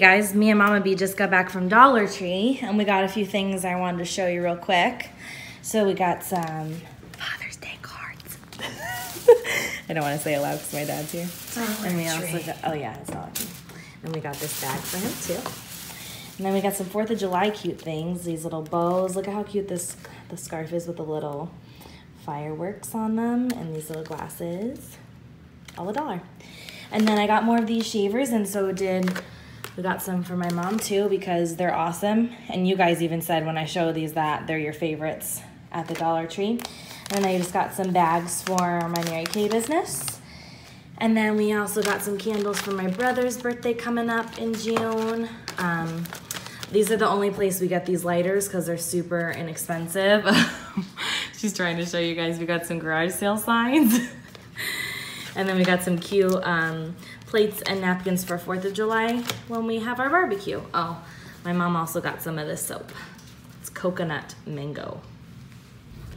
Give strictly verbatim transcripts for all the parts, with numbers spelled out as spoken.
guys, me and Mama B just got back from Dollar Tree, and we got a few things I wanted to show you real quick. So we got some Father's Day cards. I don't want to say it loud because my dad's here. Dollar and we also got, oh yeah, it's Dollar Tree. And we got this bag for him too. And then we got some Fourth of July cute things. These little bows. Look at how cute this the scarf is with the little fireworks on them, and these little glasses. All a dollar. And then I got more of these shavers, and so did, we got some for my mom too because they're awesome. And you guys even said when I show these that they're your favorites at the Dollar Tree. And then I just got some bags for my Mary Kay business. And then we also got some candles for my brother's birthday coming up in June. Um, these are the only place we get these lighters because they're super inexpensive. She's trying to show you guys we got some garage sale signs. And then we got some cute um, plates and napkins for fourth of July when we have our barbecue. Oh, my mom also got some of this soap. It's coconut mango.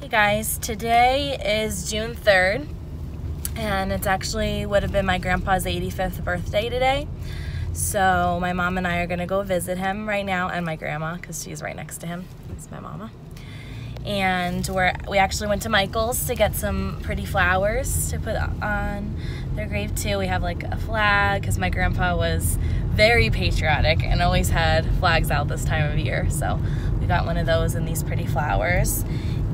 Hey guys, today is June third. And it's actually would have been my grandpa's eighty-fifth birthday today. So my mom and I are gonna go visit him right now, and my grandma, because she's right next to him. It's my mama. And we're, we actually went to Michael's to get some pretty flowers to put on their grave too. We have like a flag, because my grandpa was very patriotic and always had flags out this time of year. So we got one of those and these pretty flowers.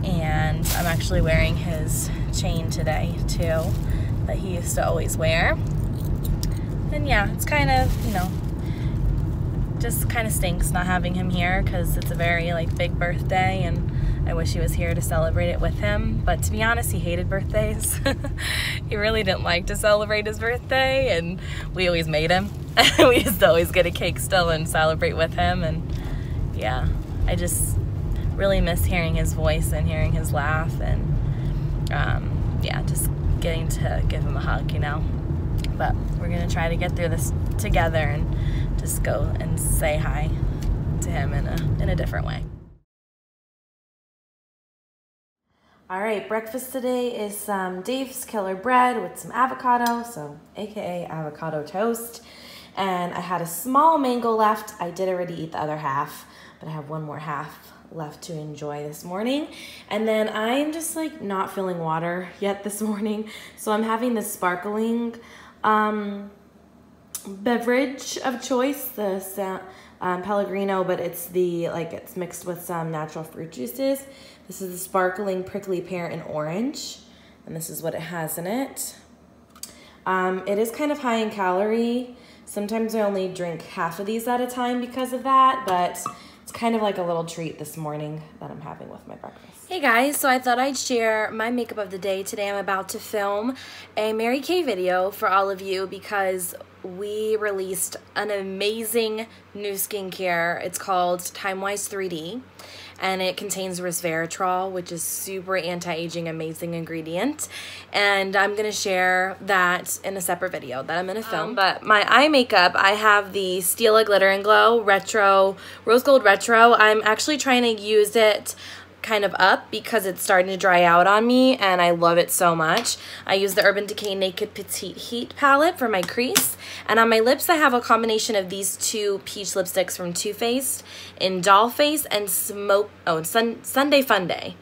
And I'm actually wearing his chain today too that he used to always wear. And yeah, it's kind of, you know, just kind of stinks not having him here because it's a very like big birthday, and I wish he was here to celebrate it with him. But to be honest, he hated birthdays. He really didn't like to celebrate his birthday, and we always made him. We used to always get a cake still and celebrate with him. And yeah, I just really miss hearing his voice and hearing his laugh, and um, yeah, just getting to give him a hug, you know. But we're gonna try to get through this together and just go and say hi to him in a, in a different way. All right, breakfast today is some Dave's Killer Bread with some avocado, so A K A avocado toast. And I had a small mango left. I did already eat the other half, but I have one more half left to enjoy this morning. And then I'm just like not feeling water yet this morning, so I'm having this sparkling um, beverage of choice, the um, Pellegrino, but it's the like it's mixed with some natural fruit juices. This is the sparkling prickly pear and orange, and this is what it has in it. Um, it is kind of high in calorie. Sometimes I only drink half of these at a time because of that, but it's kind of like a little treat this morning that I'm having with my breakfast. Hey guys, so I thought I'd share my makeup of the day. Today I'm about to film a Mary Kay video for all of you because we released an amazing new skincare. It's called timewise three D, and it contains resveratrol, which is super anti-aging, amazing ingredient. And I'm gonna share that in a separate video that I'm gonna film. Um, but my eye makeup, I have the Stila Glitter and Glow Retro, Rose Gold Retro. I'm actually trying to use it kind of up because it's starting to dry out on me, and I love it so much. I use the Urban Decay Naked Petite Heat palette for my crease, and on my lips I have a combination of these two peach lipsticks from Too Faced in Dollface and Smoke oh and Sun, Sunday Funday.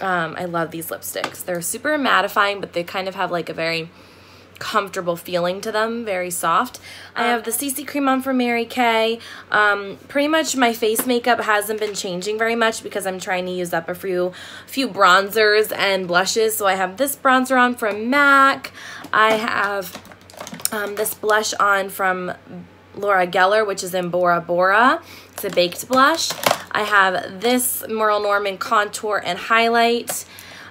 Um, I love these lipsticks. They're super mattifying, but they kind of have like a very comfortable feeling to them, very soft. I have the C C cream on from Mary Kay. Um, pretty much my face makeup hasn't been changing very much because I'm trying to use up a few, few bronzers and blushes. So I have this bronzer on from MAC. I have um, this blush on from Laura Geller, which is in Bora Bora. It's a baked blush. I have this Merle Norman contour and highlight,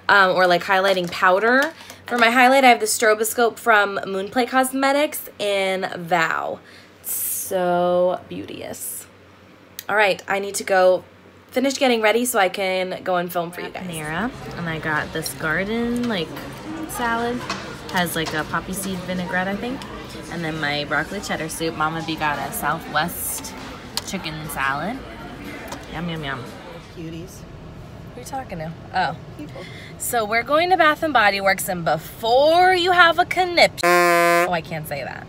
um, or like highlighting powder. For my highlight, I have the Stroboscope from Moonplay Cosmetics in Vow. So beauteous. All right, I need to go finish getting ready so I can go and film for you guys. Panera, and I got this garden like salad. Has like a poppy seed vinaigrette, I think. And then my broccoli cheddar soup. Mama B got a Southwest chicken salad. Yum, yum, yum. Cuties. Who are you talking to? Oh. People. So we're going to Bath and Body Works, and before you have a conniption. Oh, I can't say that.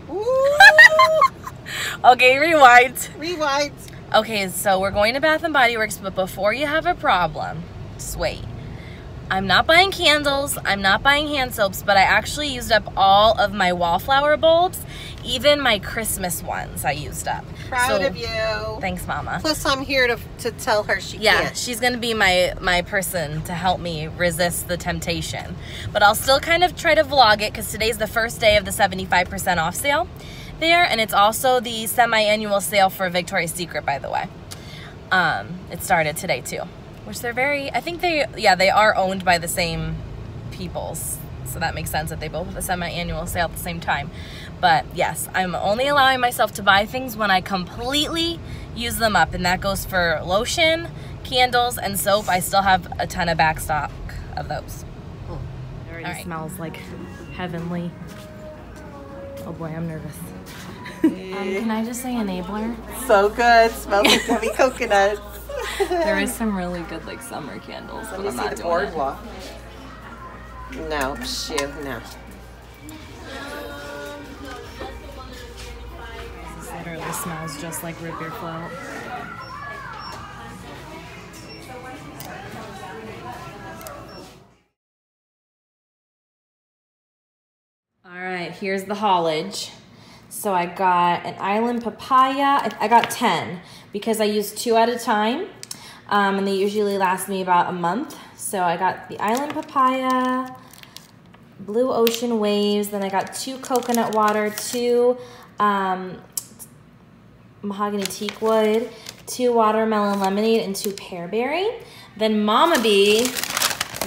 Okay, rewind. Rewind. Okay, so we're going to Bath and Body Works, but before you have a problem, just wait. I'm not buying candles, I'm not buying hand soaps, but I actually used up all of my wallflower bulbs, even my Christmas ones I used up. Proud so, of you. Thanks, Mama. Plus, I'm here to, to tell her she yeah, can't. Yeah, she's going to be my, my person to help me resist the temptation. But I'll still kind of try to vlog it because today's the first day of the seventy-five percent off sale there, and it's also the semi-annual sale for Victoria's Secret, by the way. Um, it started today, too. Which they're very, I think they, yeah, they are owned by the same peoples. So that makes sense that they both have a semi-annual sale at the same time. But yes, I'm only allowing myself to buy things when I completely use them up. And that goes for lotion, candles, and soap. I still have a ton of back stock of those. Oh, it already right. smells like heavenly. Oh boy, I'm nervous. um, can I just say enabler? So good, smells like heavy coconuts. There is some really good like summer candles. Let but me I'm see not the boardwalk. No, shoot, no. This literally smells just like root beer float. All right, here's the haulage. So I got an island papaya. I got ten because I used two at a time. Um, and they usually last me about a month. So I got the island papaya, blue ocean waves, then I got two coconut water, two um, mahogany teak wood, two watermelon lemonade, and two pear berry. Then Mama Bee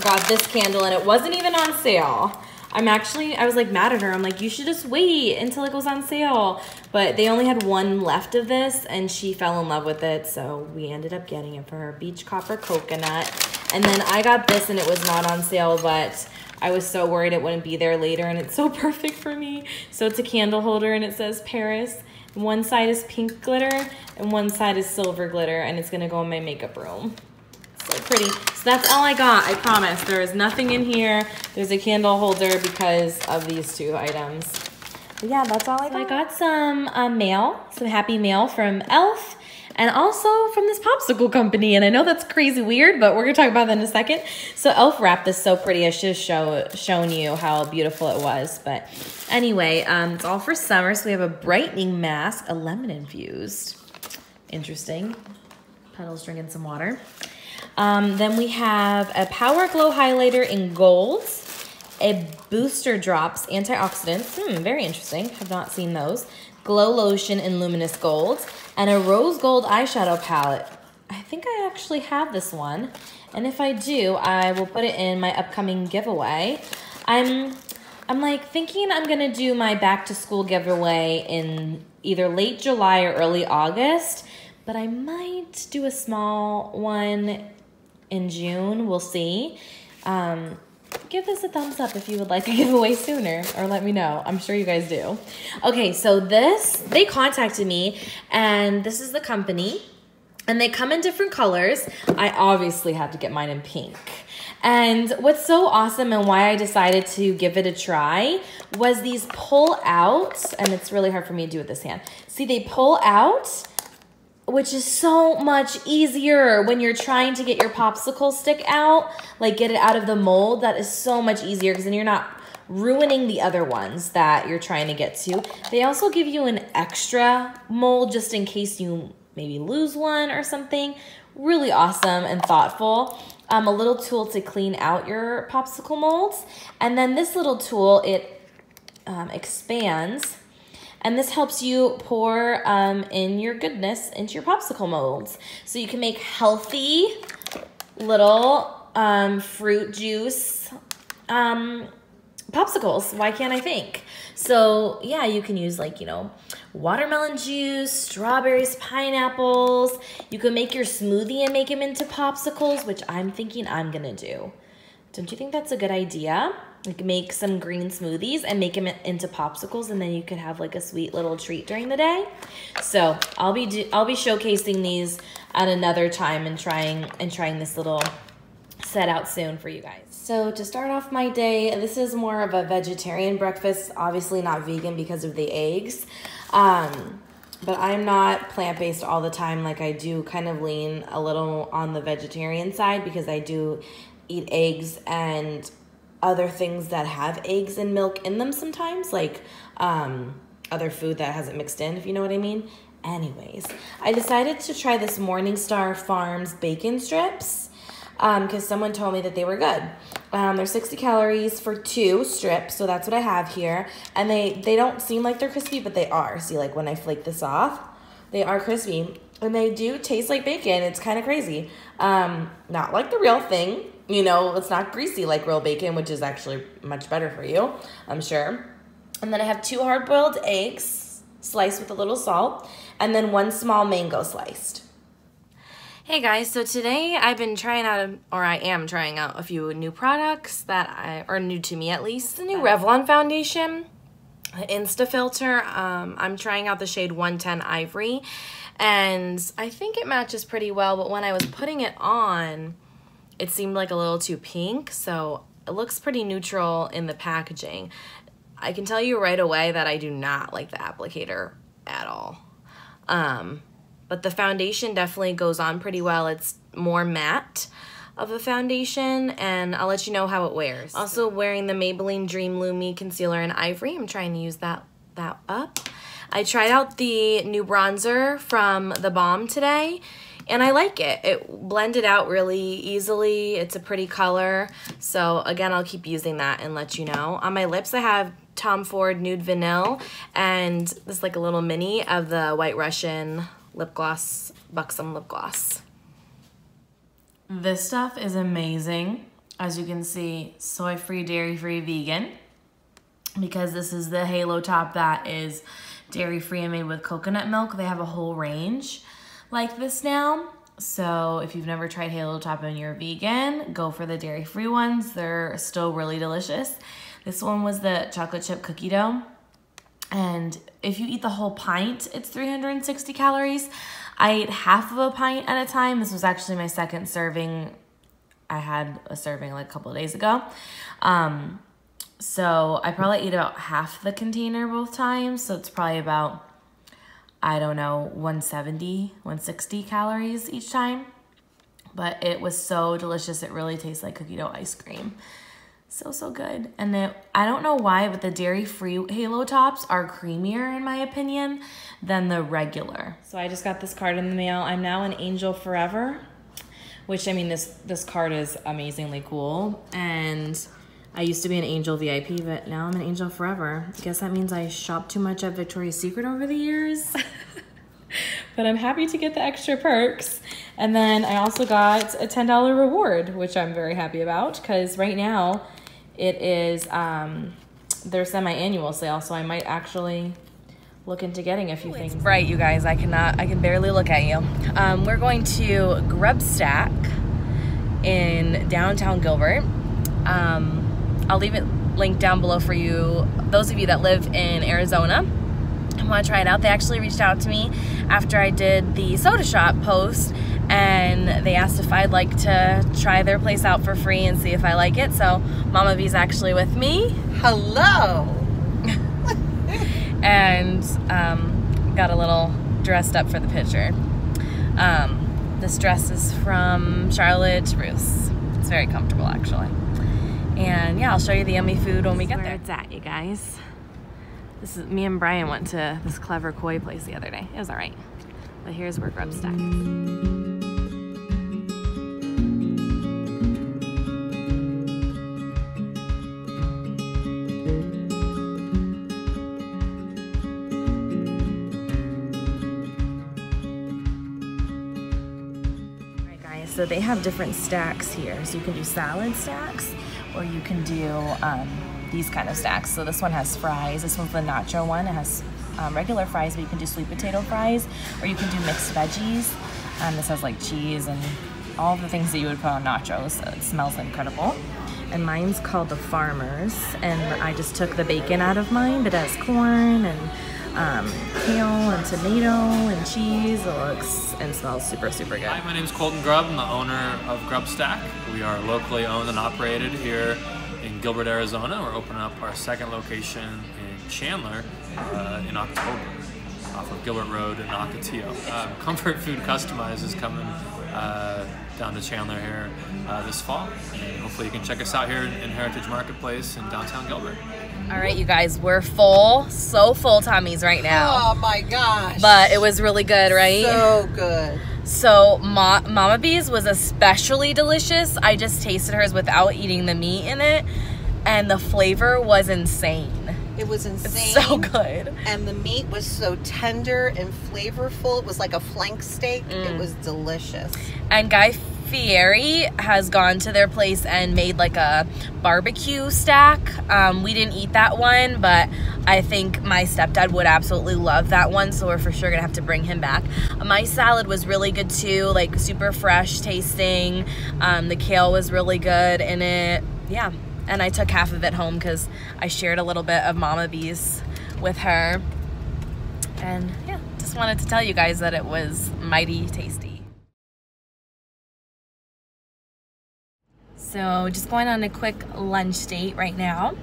got this candle, and it wasn't even on sale. I'm actually, I was like mad at her. I'm like, you should just wait until it goes on sale. But they only had one left of this and she fell in love with it. So we ended up getting it for her, beach copper coconut. And then I got this and it was not on sale, but I was so worried it wouldn't be there later and it's so perfect for me. So it's a candle holder and it says Paris. One side is pink glitter and one side is silver glitter and it's gonna go in my makeup room. So pretty. So that's all I got, I promise. There is nothing in here. There's a candle holder because of these two items. But yeah, that's all I got. So I got some uh, mail, some happy mail from e l f and also from this popsicle company. And I know that's crazy weird, but we're gonna talk about that in a second. So e l f wrapped this so pretty. I should have show, shown you how beautiful it was. But anyway, um, it's all for summer. So we have a brightening mask, a lemon infused. Interesting. Petal's drinking some water. Um, then we have a Power Glow Highlighter in gold, a Booster Drops antioxidants, hmm, very interesting, have not seen those, Glow Lotion in luminous gold, and a rose gold eyeshadow palette. I think I actually have this one, and if I do, I will put it in my upcoming giveaway. I'm, I'm like thinking I'm gonna do my back to school giveaway in either late July or early August, but I might do a small one in June, we'll see. Um, give this a thumbs up if you would like a giveaway sooner, or let me know. I'm sure you guys do. Okay, so this, they contacted me, and this is the company, and they come in different colors. I obviously had to get mine in pink. And what's so awesome and why I decided to give it a try was these pull out, and it's really hard for me to do with this hand. See, they pull out, which is so much easier when you're trying to get your popsicle stick out, like get it out of the mold. That is so much easier because then you're not ruining the other ones that you're trying to get to. They also give you an extra mold just in case you maybe lose one or something. Really awesome and thoughtful. Um, a little tool to clean out your popsicle molds. And then this little tool, it um, expands. And this helps you pour um, in your goodness into your popsicle molds. So you can make healthy little um, fruit juice um, popsicles. Why can't I think? So yeah, you can use like, you know, watermelon juice, strawberries, pineapples. You can make your smoothie and make them into popsicles, which I'm thinking I'm gonna do. Don't you think that's a good idea? Like make some green smoothies and make them into popsicles, and then you could have like a sweet little treat during the day. So I'll be do I'll be showcasing these at another time and trying and trying this little set out soon for you guys. So to start off my day, this is more of a vegetarian breakfast. Obviously not vegan because of the eggs. Um, But I'm not plant-based all the time. Like, I do kind of lean a little on the vegetarian side because I do eat eggs and other things that have eggs and milk in them sometimes, like um, other food that hasn't mixed in, if you know what I mean. Anyways, I decided to try this Morningstar Farms bacon strips because um, someone told me that they were good. Um, they're sixty calories for two strips, so that's what I have here. And they, they don't seem like they're crispy, but they are. See, like, when I flake this off, they are crispy. And they do taste like bacon. It's kind of crazy. Um, not like the real thing. You know, it's not greasy like real bacon, which is actually much better for you, I'm sure. And then I have two hard-boiled eggs sliced with a little salt, and then one small mango sliced. Hey guys, so today I've been trying out, a, or I am trying out a few new products that I, are new to me at least. The new Revlon foundation, Instafilter. Um, I'm trying out the shade one ten Ivory, and I think it matches pretty well, but when I was putting it on, it seemed like a little too pink, so it looks pretty neutral in the packaging. I can tell you right away that I do not like the applicator at all. Um, but the foundation definitely goes on pretty well. It's more matte of a foundation, and I'll let you know how it wears. Also wearing the Maybelline Dream Lumi Concealer in Ivory. I'm trying to use that, that up. I tried out the new bronzer from The Balm today, and I like it. It blended out really easily. It's a pretty color. So again, I'll keep using that and let you know. On my lips, I have Tom Ford Nude Vanille and this is like a little mini of the White Russian lip gloss, Buxom lip gloss. This stuff is amazing. As you can see, soy-free, dairy-free, vegan, because this is the Halo Top that is dairy-free and made with coconut milk. They have a whole range like this now. So if you've never tried Halo Top and you're vegan, go for the dairy-free ones. They're still really delicious. This one was the chocolate chip cookie dough. And if you eat the whole pint, it's three hundred sixty calories. I ate half of a pint at a time. This was actually my second serving. I had a serving like a couple of days ago. Um, so I probably ate about half the container both times. So it's probably about, I don't know, one seventy, one sixty calories each time. But it was so delicious. It really tastes like cookie dough ice cream. So, so good. And it, I don't know why, but the dairy-free Halo Tops are creamier, in my opinion, than the regular. So I just got this card in the mail. I'm now an angel forever, which, I mean, this, this card is amazingly cool. And I used to be an angel V I P, but now I'm an angel forever. I guess that means I shopped too much at Victoria's Secret over the years. But I'm happy to get the extra perks. And then I also got a ten dollar reward, which I'm very happy about because right now it is um, their semi-annual sale. So I might actually look into getting a few things. It's bright, you guys. I cannot, I can barely look at you. Um, we're going to Grubstak in downtown Gilbert. Um, I'll leave it linked down below for you, those of you that live in Arizona and want to try it out. They actually reached out to me after I did the soda shop post, and they asked if I'd like to try their place out for free and see if I like it. So Mama B's actually with me. Hello. And um, got a little dressed up for the picture. Um, this dress is from Charlotte Russe. It's very comfortable, actually. And yeah, I'll show you the yummy food when we get there. Where it's at, you guys. This is, me and Brian went to this clever koi place the other day. It was all right. But here's where Grubstak is. All right, guys, so they have different stacks here. So you can do salad stacks, or you can do um, these kind of stacks. So this one has fries. This one's the nacho one. It has um, regular fries, but you can do sweet potato fries, or you can do mixed veggies. Um, this has like cheese and all the things that you would put on nachos. So it smells incredible. And mine's called the Farmers, and I just took the bacon out of mine, but it has corn and um, kale and tomato and cheese. It looks and smells super, super good. Hi, my name is Colton Grubb. I'm the owner of Grubstak. We are locally owned and operated here in Gilbert, Arizona. We're opening up our second location in Chandler uh, in October. off of Gilbert Road in Ocotillo. Um, Comfort Food Customized is coming uh, down to Chandler here uh, this fall, and hopefully you can check us out here in Heritage Marketplace in downtown Gilbert. All right, you guys, we're full, so full tummies right now. Oh my gosh. But it was really good, right? So good. So Ma Mama Bee's was especially delicious. I just tasted hers without eating the meat in it, and the flavor was insane. It was insane. It's so good. And the meat was so tender and flavorful. It was like a flank steak. Mm. It was delicious. And Guy Fieri has gone to their place and made like a barbecue stack. Um, we didn't eat that one, but I think my stepdad would absolutely love that one, so we're for sure gonna have to bring him back. My salad was really good too, like super fresh tasting. Um, the kale was really good in it. Yeah, and I took half of it home because I shared a little bit of Mama Bee's with her. And yeah, just wanted to tell you guys that it was mighty tasty. So just going on a quick lunch date right now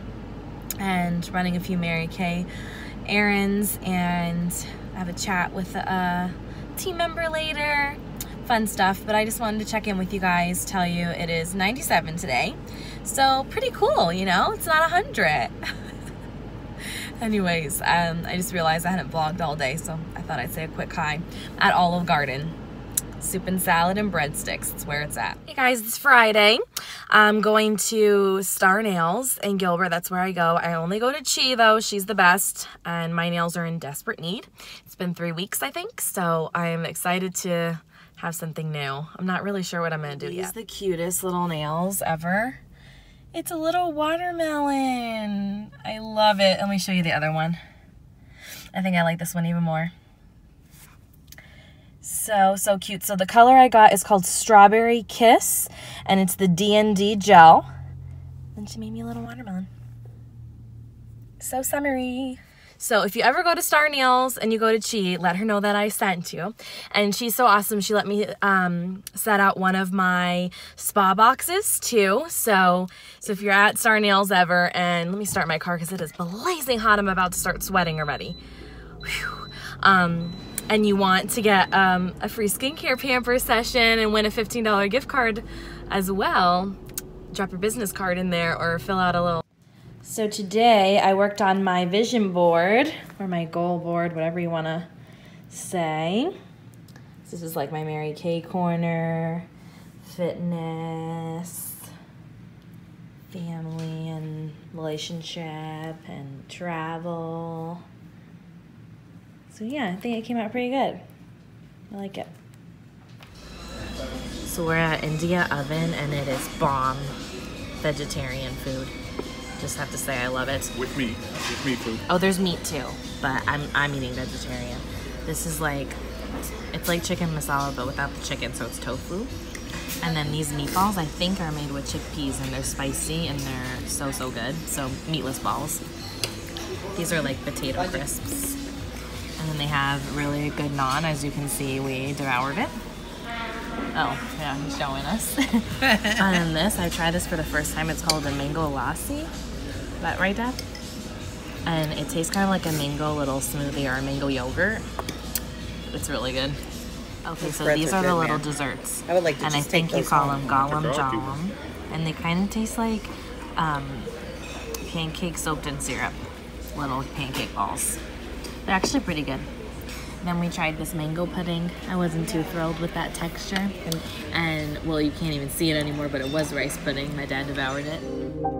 and running a few Mary Kay errands, and I have a chat with a team member later. Fun stuff, but I just wanted to check in with you guys, tell you it is ninety-seven today. So pretty cool, you know, it's not one hundred. Anyways, um, I just realized I hadn't vlogged all day, so I thought I'd say a quick hi at Olive Garden. Soup and salad and breadsticks, it's where it's at. Hey guys, it's Friday. I'm going to Star Nails in Gilbert, that's where I go. I only go to Chi though, she's the best, and my nails are in desperate need. It's been three weeks, I think, so I'm excited to have something new. I'm not really sure what I'm gonna do yet. These are the cutest little nails ever. It's a little watermelon. I love it. Let me show you the other one. I think I like this one even more. So, so cute. So the color I got is called Strawberry Kiss, and it's the D and D gel. And she made me a little watermelon. So summery. So if you ever go to Star Nails and you go to Chi, let her know that I sent you. And she's so awesome. She let me um, set out one of my spa boxes too. So, so if you're at Star Nails ever, and let me start my car because it is blazing hot. I'm about to start sweating already. Whew. Um... and you want to get um, a free skincare pamper session and win a fifteen dollar gift card as well, drop your business card in there or fill out a little. So today I worked on my vision board or my goal board, whatever you wanna say. This is like my Mary Kay corner, fitness, family and relationship and travel. So yeah, I think it came out pretty good. I like it. So we're at India Oven, and it is bomb vegetarian food. Just have to say I love it. With meat, with meat food. Oh, there's meat too, but I'm, I'm eating vegetarian. This is like, it's like chicken masala, but without the chicken, so it's tofu. And then these meatballs, I think, are made with chickpeas, and they're spicy, and they're so, so good. So meatless balls. These are like potato crisps. And then they have really good naan. As you can see, we devoured it. Oh, yeah, he's showing us. And then this, I tried this for the first time. It's called a mango lassi. Is that right, Dad? And it tastes kind of like a mango little smoothie or a mango yogurt. It's really good. Okay, the so these are, are good, the little man. desserts. I would like to And I think you call them golem jolem. And they kind of taste like um, pancakes soaked in syrup. Little pancake balls. They're actually pretty good. Then we tried this mango pudding. I wasn't too thrilled with that texture. And, and well, you can't even see it anymore, but it was rice pudding. My dad devoured it.